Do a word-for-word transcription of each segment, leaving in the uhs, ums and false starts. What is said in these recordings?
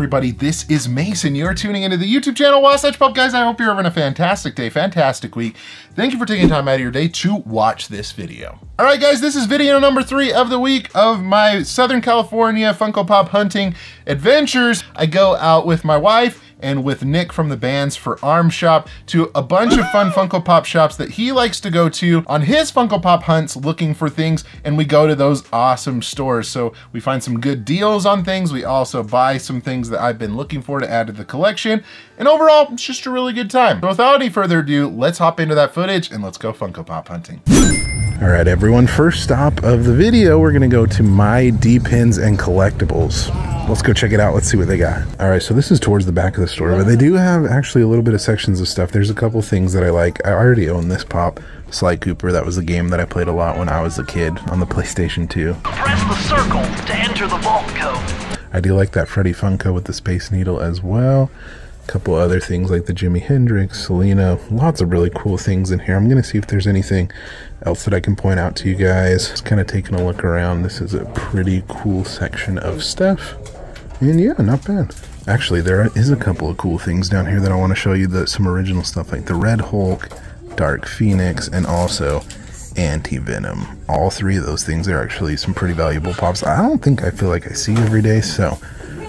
Everybody, this is Mason. You're tuning into the YouTube channel Wasatch Pop Guys. I hope you're having a fantastic day, fantastic week. Thank you for taking time out of your day to watch this video. All right, guys, this is video number three of the week of my Southern California Funko Pop hunting adventures. I go out with my wife and with Nick from the Bands for Arm Shop to a bunch of fun Funko Pop shops that he likes to go to on his Funko Pop hunts looking for things, and we go to those awesome stores. So we find some good deals on things. We also buy some things that I've been looking for to add to the collection. And overall, it's just a really good time. So without any further ado, let's hop into that footage and let's go Funko Pop hunting. All right, everyone, first stop of the video, we're gonna go to My D-Pins and Collectibles. Let's go check it out, let's see what they got. All right, so this is towards the back of the store, but they do have actually a little bit of sections of stuff. There's a couple things that I like. I already own this pop, Sly Cooper. That was a game that I played a lot when I was a kid on the PlayStation two. Press the circle to enter the vault code. I do like that Freddy Funko with the Space Needle as well. Couple other things like the Jimi Hendrix, Selena, lots of really cool things in here. I'm gonna see if there's anything else that I can point out to you guys. Just kind of taking a look around. This is a pretty cool section of stuff. And yeah, not bad. Actually, there is a couple of cool things down here that I want to show you, the, some original stuff like the Red Hulk, Dark Phoenix, and also Anti-Venom. All three of those things are actually some pretty valuable pops. I don't think I feel like I see every day, so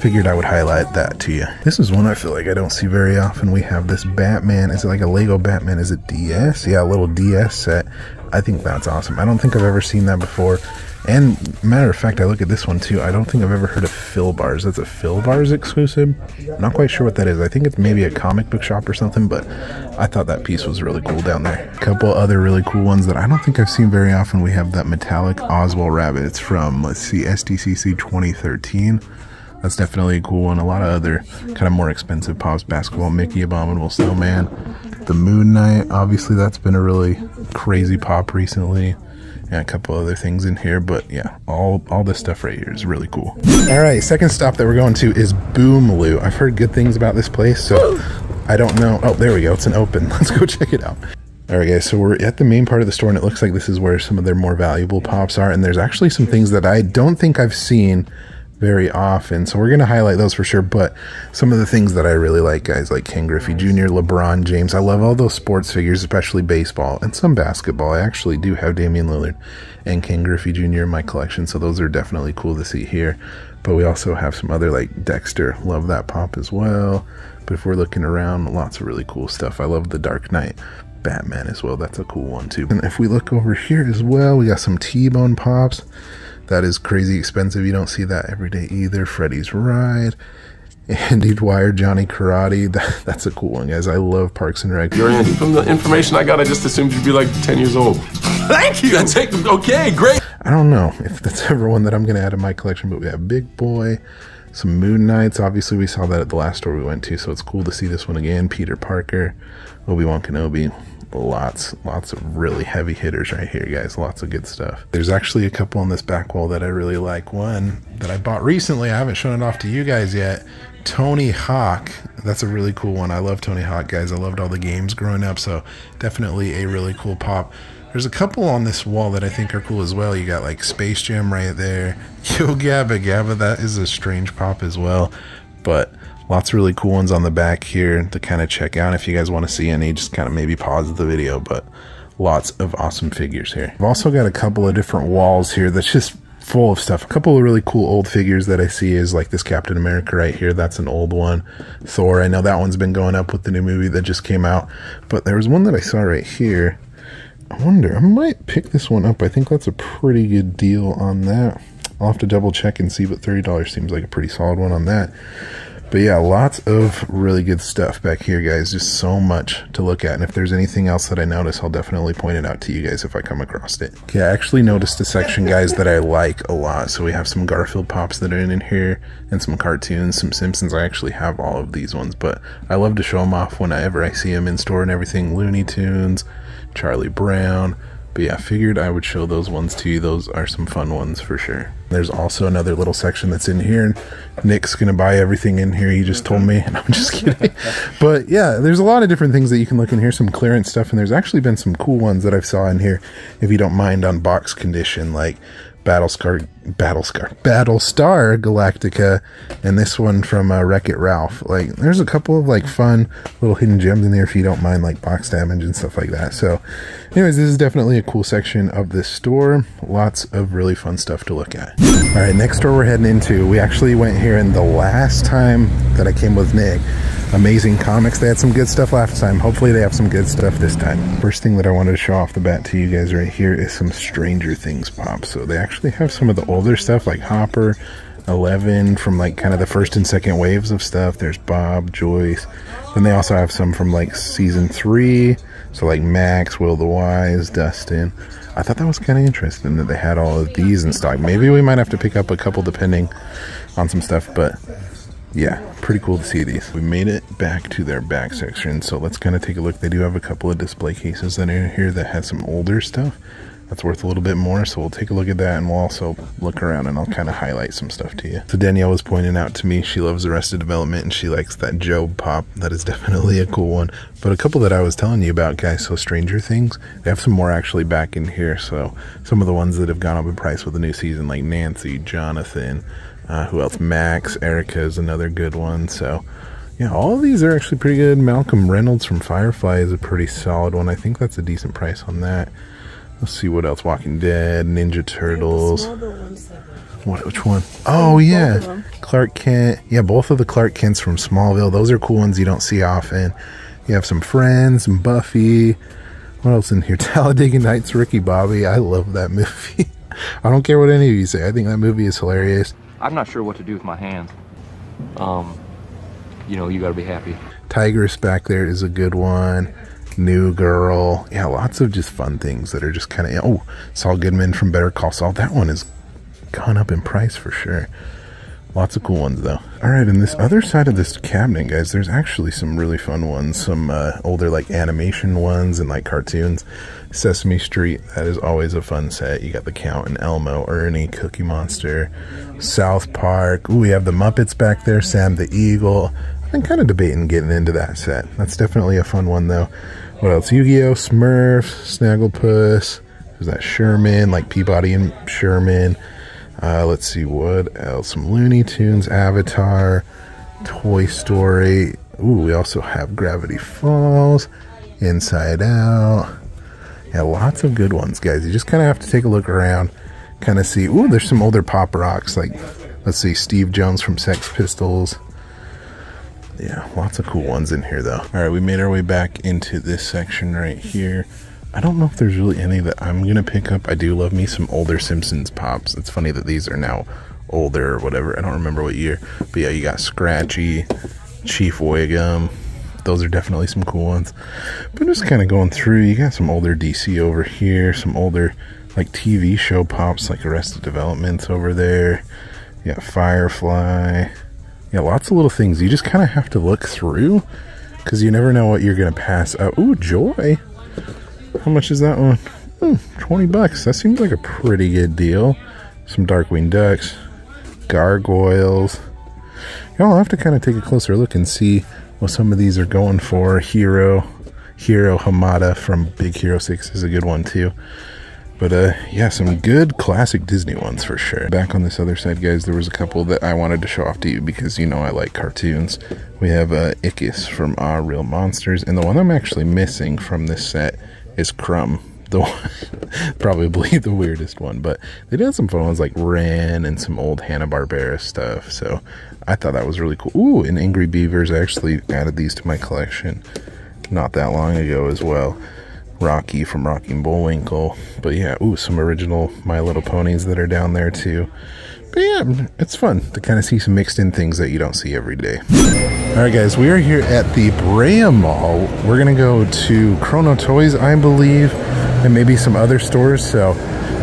figured I would highlight that to you. This is one I feel like I don't see very often. We have this Batman. Is it like a Lego Batman? Is it D S? Yeah, a little D S set. I think that's awesome. I don't think I've ever seen that before. And matter of fact, I look at this one too. I don't think I've ever heard of Philbars. That's a Philbars exclusive. I'm not quite sure what that is. I think it's maybe a comic book shop or something, but I thought that piece was really cool down there. A couple other really cool ones that I don't think I've seen very often. We have that metallic Oswald rabbit. It's from, let's see, S D C C twenty thirteen. That's definitely a cool one. A lot of other kind of more expensive pops, basketball Mickey, Abominable Snowman, the Moon Knight. Obviously, that's been a really crazy pop recently. Yeah, a couple other things in here, but yeah, all all this stuff right here is really cool. All right, second stop that we're going to is Boomaloo. I've heard good things about this place, so I don't know. Oh, there we go. It's an open. Let's go check it out. All right, guys, so we're at the main part of the store, and it looks like this is where some of their more valuable pops are, and there's actually some things that I don't think I've seen very often, so we're going to highlight those for sure. But some of the things that I really like, guys, like Ken Griffey Junior, LeBron James. I love all those sports figures, especially baseball and some basketball. I actually do have Damian Lillard and Ken Griffey Junior in my collection, so those are definitely cool to see here. But we also have some other, like Dexter, love that pop as well. But if we're looking around, lots of really cool stuff. I love the Dark Knight Batman as well. That's a cool one too. And if we look over here as well, we got some T-Bone pops. That is crazy expensive. You don't see that every day either. Freddy's Ride, Andy Dwyer, Johnny Karate. That, that's a cool one, guys. I love Parks and Rec. You're, from the information I got, I just assumed you'd be like ten years old. Thank you. That's it. Okay, great. I don't know if that's ever one that I'm going to add in my collection, but we have Big Boy, some Moon Knights. Obviously, we saw that at the last store we went to, so it's cool to see this one again. Peter Parker, Obi-Wan Kenobi. Lots, lots of really heavy hitters right here, guys. Lots of good stuff. There's actually a couple on this back wall that I really like. One that I bought recently, I haven't shown it off to you guys yet. Tony Hawk. That's a really cool one. I love Tony Hawk, guys. I loved all the games growing up, so definitely a really cool pop. There's a couple on this wall that I think are cool as well. You got like Space Jam right there. Yo Gabba Gabba, that is a strange pop as well, but lots of really cool ones on the back here to kind of check out. If you guys want to see any, just kind of maybe pause the video, but lots of awesome figures here. I've also got a couple of different walls here that's just full of stuff. A couple of really cool old figures that I see is like this Captain America right here. That's an old one. Thor, I know that one's been going up with the new movie that just came out, but there was one that I saw right here. I wonder, I might pick this one up. I think that's a pretty good deal on that. I'll have to double check and see, but thirty dollars seems like a pretty solid one on that. But yeah, lots of really good stuff back here, guys. Just so much to look at. And if there's anything else that I notice, I'll definitely point it out to you guys if I come across it. Okay, I actually noticed a section, guys, that I like a lot. So we have some Garfield pops that are in here and some cartoons, some Simpsons. I actually have all of these ones, but I love to show them off whenever I see them in store and everything. Looney Tunes, Charlie Brown, But yeah, figured I would show those ones to you. Those are some fun ones for sure. There's also another little section that's in here. Nick's gonna buy everything in here, he just told me, and I'm just kidding. But yeah, there's a lot of different things that you can look in here, some clearance stuff, and there's actually been some cool ones that I've saw in here, if you don't mind, on box condition, like Battlescar, Battlescar, Battlestar Galactica, and this one from uh, Wreck-It Ralph. Like, there's a couple of like fun little hidden gems in there if you don't mind like box damage and stuff like that. So, anyways, this is definitely a cool section of this store. Lots of really fun stuff to look at. All right, next store we're heading into. We actually went here in the last time that I came with Nick. Amazing Comics. They had some good stuff last time. Hopefully they have some good stuff this time. First thing that I wanted to show off the bat to you guys right here is some Stranger Things pop. So they actually have some of the older stuff like Hopper, Eleven, from like kind of the first and second waves of stuff. There's Bob, Joyce. Then they also have some from like season three. So like Max, Will the Wise, Dustin. I thought that was kind of interesting that they had all of these in stock. Maybe we might have to pick up a couple depending on some stuff, but yeah, pretty cool to see these. We made it back to their back section, so let's kind of take a look. They do have a couple of display cases that are in here that has some older stuff that's worth a little bit more, so we'll take a look at that, and we'll also look around and I'll kind of highlight some stuff to you. So Danielle was pointing out to me she loves Arrested Development and she likes that Job pop. That is definitely a cool one. But a couple that I was telling you about, guys, so Stranger Things, they have some more actually back in here. So some of the ones that have gone up in price with the new season, like Nancy, Jonathan, Uh, who else? Max, Erica is another good one. So, yeah, all of these are actually pretty good. Malcolm Reynolds from Firefly is a pretty solid one. I think that's a decent price on that. Let's see what else. Walking Dead, Ninja Turtles. What? Which one? Oh, yeah. Clark Kent. Yeah, both of the Clark Kents from Smallville. Those are cool ones you don't see often. You have some Friends, some Buffy. What else in here? Talladega Nights, Ricky Bobby. I love that movie. I don't care what any of you say. I think that movie is hilarious. I'm not sure what to do with my hands. Um, you know, you gotta be happy. Tigress back there is a good one. New Girl. Yeah, lots of just fun things that are just kind of... Oh, Saul Goodman from Better Call Saul. That one has gone up in price for sure. Lots of cool ones, though. All right, and this other side of this cabinet, guys, there's actually some really fun ones. Some uh, older, like, animation ones and, like, cartoons. Sesame Street, that is always a fun set. You got The Count and Elmo, Ernie, Cookie Monster, South Park. Ooh, we have the Muppets back there, Sam the Eagle. I've been kind of debating getting into that set. That's definitely a fun one, though. What else? Yu-Gi-Oh, Smurfs, Snagglepuss. There's that Sherman, like Peabody and Sherman. Uh, let's see what else. Some Looney Tunes, Avatar, Toy Story. Ooh, we also have Gravity Falls, Inside Out. Yeah, lots of good ones, guys. You just kind of have to take a look around, kind of see. Ooh, there's some older pop rocks. Like, let's see, Steve Jones from Sex Pistols. Yeah, lots of cool ones in here, though. All right, we made our way back into this section right here. I don't know if there's really any that I'm going to pick up. I do love me some older Simpsons pops. It's funny that these are now older or whatever. I don't remember what year. But yeah, you got Scratchy, Chief Wiggum. Those are definitely some cool ones. But just kind of going through, you got some older D C over here, some older like T V show pops like Arrested Development's over there. You got Firefly. Yeah, lots of little things. You just kind of have to look through because you never know what you're going to pass up. Ooh, Joy. How much is that one? Ooh, twenty bucks. That seems like a pretty good deal. Some Darkwing Ducks, Gargoyles. Y'all, I'll have to kind of take a closer look and see what some of these are going for. Hero, Hero Hamada from Big Hero six is a good one too. But uh, yeah, some good classic Disney ones for sure. Back on this other side, guys, there was a couple that I wanted to show off to you because you know I like cartoons. We have uh, Ickis from Ah Real Monsters, and the one I'm actually missing from this set is Crumb. The one, probably the weirdest one, but they did some fun ones like Ren and some old Hanna-Barbera stuff, so I thought that was really cool. Ooh, and Angry Beavers. I actually added these to my collection not that long ago as well. Rocky from Rocky and Bullwinkle. But yeah, ooh, some original My Little Ponies that are down there too. But yeah, it's fun to kind of see some mixed in things that you don't see every day. All right, guys, we are here at the Brea Mall. We're gonna go to Chrono Toys, I believe, and maybe some other stores. So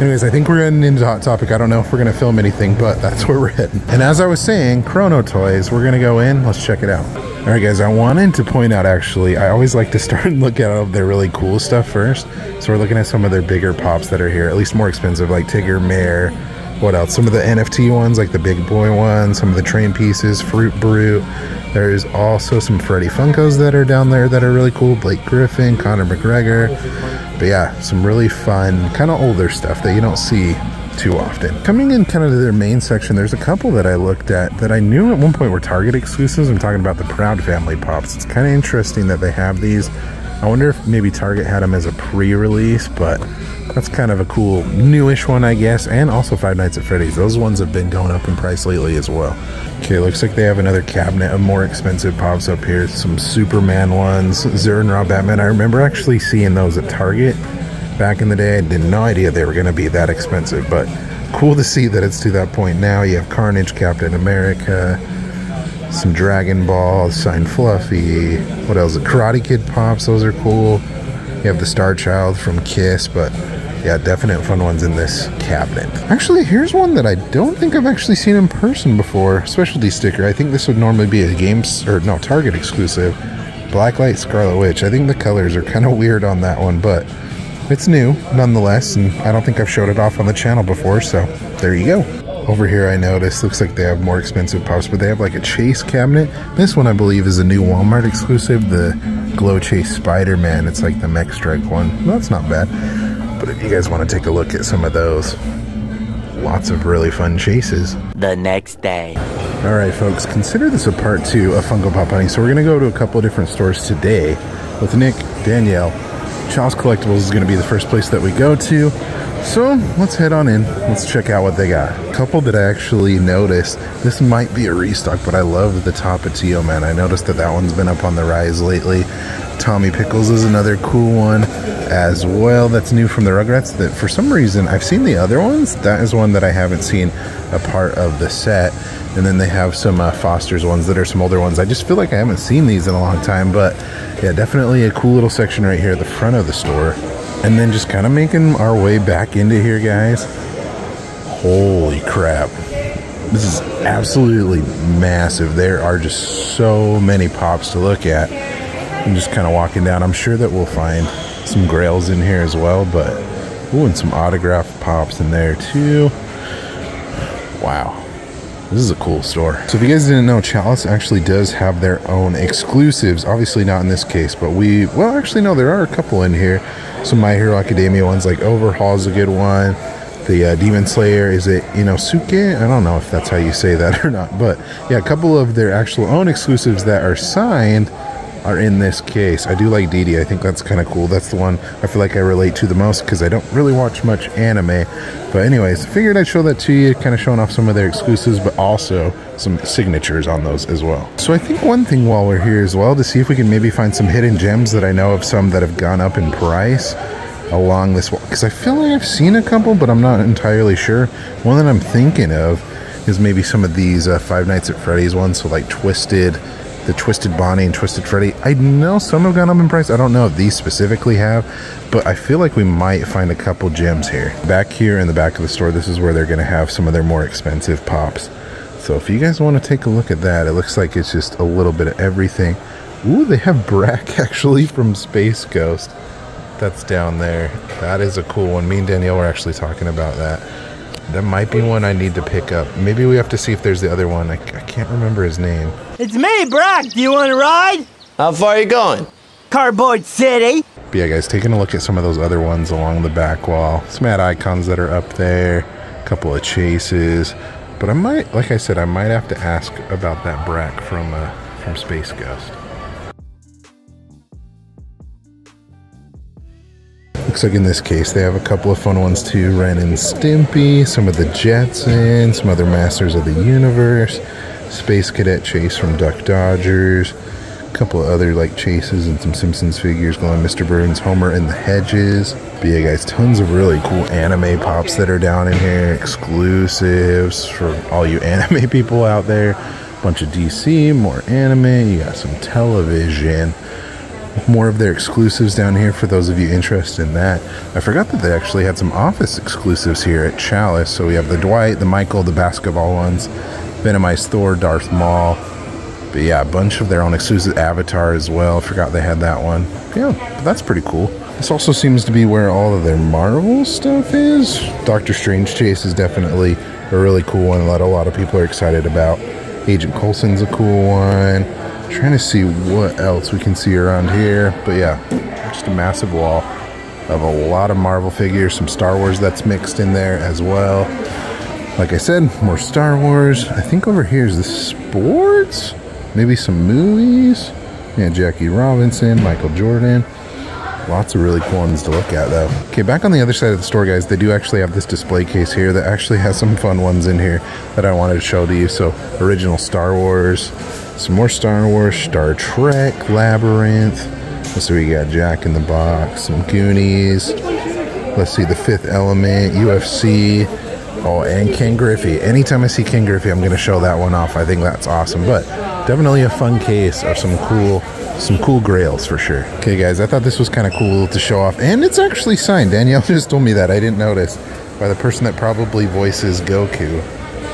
anyways, I think we're heading into Hot Topic. I don't know if we're gonna film anything, but that's where we're heading. And as I was saying, Chrono Toys, we're gonna go in, let's check it out. Alright guys, I wanted to point out actually, I always like to start and look at all of their really cool stuff first. So we're looking at some of their bigger pops that are here, at least more expensive, like Tigger, Mare, what else? Some of the N F T ones, like the Big Boy ones, some of the train pieces, Fruit Brute. There's also some Freddy Funkos that are down there that are really cool. Blake Griffin, Conor McGregor. But yeah, some really fun, kind of older stuff that you don't see too often. Coming in kind of to their main section, there's a couple that I looked at that I knew at one point were Target exclusives. I'm talking about the Proud Family Pops. It's kind of interesting that they have these. I wonder if maybe Target had them as a pre-release, but that's kind of a cool newish one, I guess. And also Five Nights at Freddy's. Those ones have been going up in price lately as well. Okay, looks like they have another cabinet of more expensive pops up here. Some Superman ones, Zur and Raw Batman. I remember actually seeing those at Target back in the day. I had no idea they were going to be that expensive, but cool to see that it's to that point now. You have Carnage, Captain America, some Dragon Ball, signed Fluffy. What else? The Karate Kid pops, those are cool. You have the Star Child from Kiss, but yeah, definite fun ones in this cabinet. Actually, here's one that I don't think I've actually seen in person before. Specialty sticker. I think this would normally be a Games or no, Target exclusive. Blacklight Scarlet Witch. I think the colors are kind of weird on that one, but it's new nonetheless, and I don't think I've showed it off on the channel before, so there you go. Over here I noticed, looks like they have more expensive pops, but they have like a Chase cabinet. This one I believe is a new Walmart exclusive, the Glow Chase Spider-Man. It's like the Mech Strike one. Well, that's not bad. But if you guys want to take a look at some of those, lots of really fun chases. The next day. Alright folks, consider this a part two of Funko Pop Hunting. So we're going to go to a couple of different stores today with Nick, Danielle. Child's Collectibles is going to be the first place that we go to. So let's head on in. Let's check out what they got. A couple that I actually noticed. This might be a restock, but I love the Tapatio Man. I noticed that that one's been up on the rise lately. Tommy Pickles is another cool one as well. That's new from the Rugrats. That for some reason I've seen the other ones. That is one that I haven't seen a part of the set. And then they have some uh, Foster's ones that are some older ones. I just feel like I haven't seen these in a long time, but yeah, definitely a cool little section right here at the front of the store. And then just kind of making our way back into here, guys. Holy crap. This is absolutely massive. There are just so many pops to look at. I'm just kind of walking down. I'm sure that we'll find some grails in here as well, but ooh, and some autograph pops in there too. Wow. This is a cool store. So if you guys didn't know, Chalice actually does have their own exclusives. Obviously not in this case, but we, well, actually no, there are a couple in here. Some My Hero Academia ones, like Overhaul is a good one. The uh, Demon Slayer, is it Inosuke? I don't know if that's how you say that or not, but yeah, a couple of their actual own exclusives that are signed are in this case. I do like Didi. I think that's kind of cool. That's the one I feel like I relate to the most because I don't really watch much anime. But anyways, figured I'd show that to you, kind of showing off some of their exclusives, but also some signatures on those as well. So I think one thing while we're here as well to see if we can maybe find some hidden gems that I know of, some that have gone up in price along this wall. Because I feel like I've seen a couple, but I'm not entirely sure. One that I'm thinking of is maybe some of these uh, Five Nights at Freddy's ones, so like Twisted, the Twisted Bonnie and Twisted Freddy. I know some have gone up in price. I don't know if these specifically have, but I feel like we might find a couple gems here. Back here in the back of the store, this is where they're gonna have some of their more expensive pops. So if you guys wanna take a look at that, it looks like it's just a little bit of everything. Ooh, they have Brack actually from Space Ghost. That's down there. That is a cool one. Me and Danielle were actually talking about that. That might be one I need to pick up. Maybe we have to see if there's the other one. I, I can't remember his name. It's me, Brock. Do you want to ride? How far are you going? Cardboard City. But yeah, guys, taking a look at some of those other ones along the back wall. Some ad icons that are up there. A couple of chases. But I might, like I said, I might have to ask about that Brack from, uh, from Space Ghost. Looks like in this case they have a couple of fun ones too. Ren and Stimpy, some of the Jetsons, some other Masters of the Universe, Space Cadet Chase from Duck Dodgers, a couple of other like chases and some Simpsons figures going. Mister Burns, Homer and the Hedges. But yeah guys, tons of really cool anime pops that are down in here. Exclusives for all you anime people out there. Bunch of D C, more anime, you got some television. More of their exclusives down here for those of you interested in that. I forgot that they actually had some Office exclusives here at Chalice. So we have the Dwight, the Michael, the basketball ones, Venomized Thor, Darth Maul. But yeah, a bunch of their own exclusive Avatar as well. Forgot they had that one. Yeah, that's pretty cool. This also seems to be where all of their Marvel stuff is. Doctor Strange Chase is definitely a really cool one that a lot of people are excited about. Agent Coulson's a cool one. I'm trying to see what else we can see around here. But yeah, just a massive wall of a lot of Marvel figures. Some Star Wars that's mixed in there as well. Like I said, more Star Wars. I think over here is the sports? Maybe some movies? Yeah, Jackie Robinson, Michael Jordan. Lots of really cool ones to look at though. Okay, back on the other side of the store, guys, they do actually have this display case here that actually has some fun ones in here that I wanted to show to you. So, original Star Wars, some more Star Wars, Star Trek, Labyrinth. Let's see, we got Jack in the Box, some Goonies. Let's see, The Fifth Element, U F C. Oh, and Ken Griffey. Anytime I see Ken Griffey, I'm going to show that one off. I think that's awesome. But definitely a fun case of some cool, some cool grails for sure. Okay, guys, I thought this was kind of cool to show off. And it's actually signed. Danielle just told me that. I didn't notice. By the person that probably voices Goku.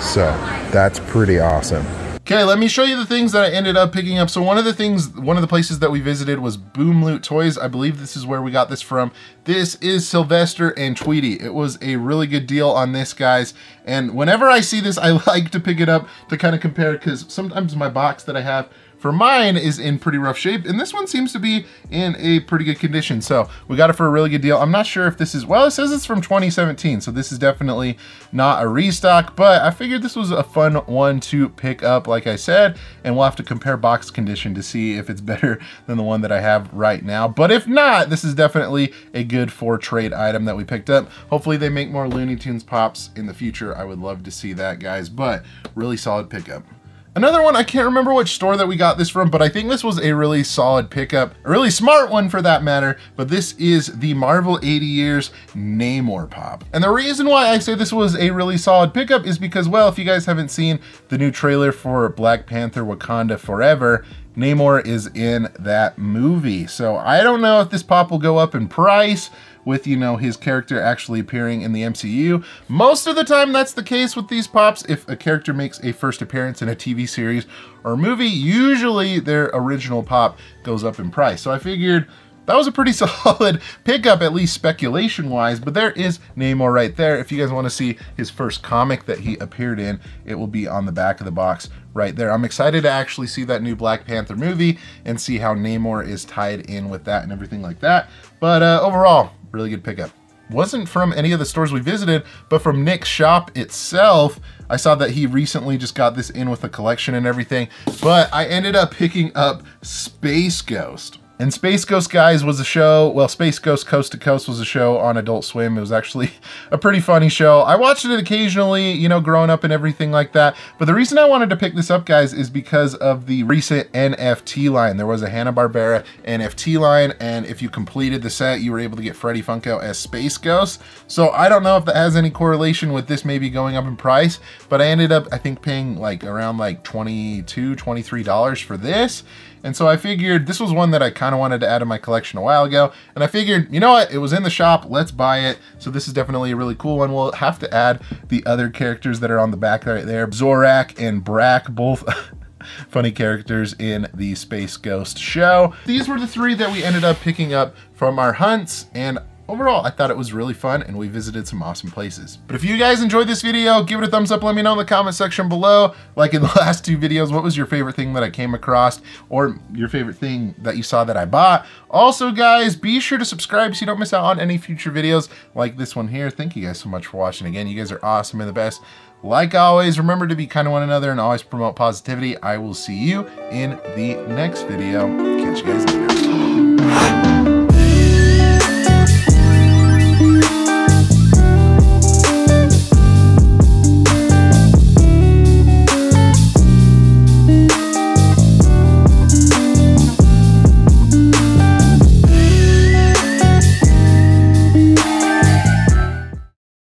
So that's pretty awesome. Okay, let me show you the things that I ended up picking up. So one of the things, one of the places that we visited was Boomaloo Toys. I believe this is where we got this from. This is Sylvester and Tweety. It was a really good deal on this, guys. And whenever I see this, I like to pick it up to kind of compare, because sometimes my box that I have for mine is in pretty rough shape, and this one seems to be in a pretty good condition. So we got it for a really good deal. I'm not sure if this is, well, it says it's from twenty seventeen, so this is definitely not a restock, but I figured this was a fun one to pick up, like I said, and we'll have to compare box condition to see if it's better than the one that I have right now. But if not, this is definitely a good for trade item that we picked up. Hopefully they make more Looney Tunes pops in the future. I would love to see that, guys, but really solid pickup. Another one, I can't remember which store that we got this from, but I think this was a really solid pickup, a really smart one for that matter, but this is the Marvel eighty years Namor Pop. And the reason why I say this was a really solid pickup is because, well, if you guys haven't seen the new trailer for Black Panther Wakanda Forever, Namor is in that movie. So I don't know if this pop will go up in price with, you know, his character actually appearing in the M C U. Most of the time that's the case with these pops. If a character makes a first appearance in a T V series or movie, usually their original pop goes up in price. So I figured that was a pretty solid pickup, at least speculation-wise, but there is Namor right there. If you guys want to see his first comic that he appeared in, it will be on the back of the box right there. I'm excited to actually see that new Black Panther movie and see how Namor is tied in with that and everything like that. But uh, overall, really good pickup. Wasn't from any of the stores we visited, but from Nick's shop itself. I saw that he recently just got this in with a collection and everything, but I ended up picking up Space Ghost. And Space Ghost, guys, was a show, well, Space Ghost Coast to Coast was a show on Adult Swim. It was actually a pretty funny show. I watched it occasionally, you know, growing up and everything like that. But the reason I wanted to pick this up, guys, is because of the recent N F T line. There was a Hanna-Barbera N F T line, and if you completed the set, you were able to get Freddy Funko as Space Ghost. So I don't know if that has any correlation with this maybe going up in price, but I ended up, I think, paying like around like twenty-two dollars, twenty-three dollars for this. And so I figured this was one that I kind of wanted to add to my collection a while ago. And I figured, you know what? It was in the shop. Let's buy it. So this is definitely a really cool one. We'll have to add the other characters that are on the back right there. Zorak and Brack, both funny characters in the Space Ghost show. These were the three that we ended up picking up from our hunts. And overall, I thought it was really fun and we visited some awesome places. But if you guys enjoyed this video, give it a thumbs up. Let me know in the comment section below. Like in the last two videos, what was your favorite thing that I came across or your favorite thing that you saw that I bought? Also, guys, be sure to subscribe so you don't miss out on any future videos like this one here. Thank you guys so much for watching. Again, you guys are awesome and the best. Like always, remember to be kind to one another and always promote positivity. I will see you in the next video. Catch you guys later.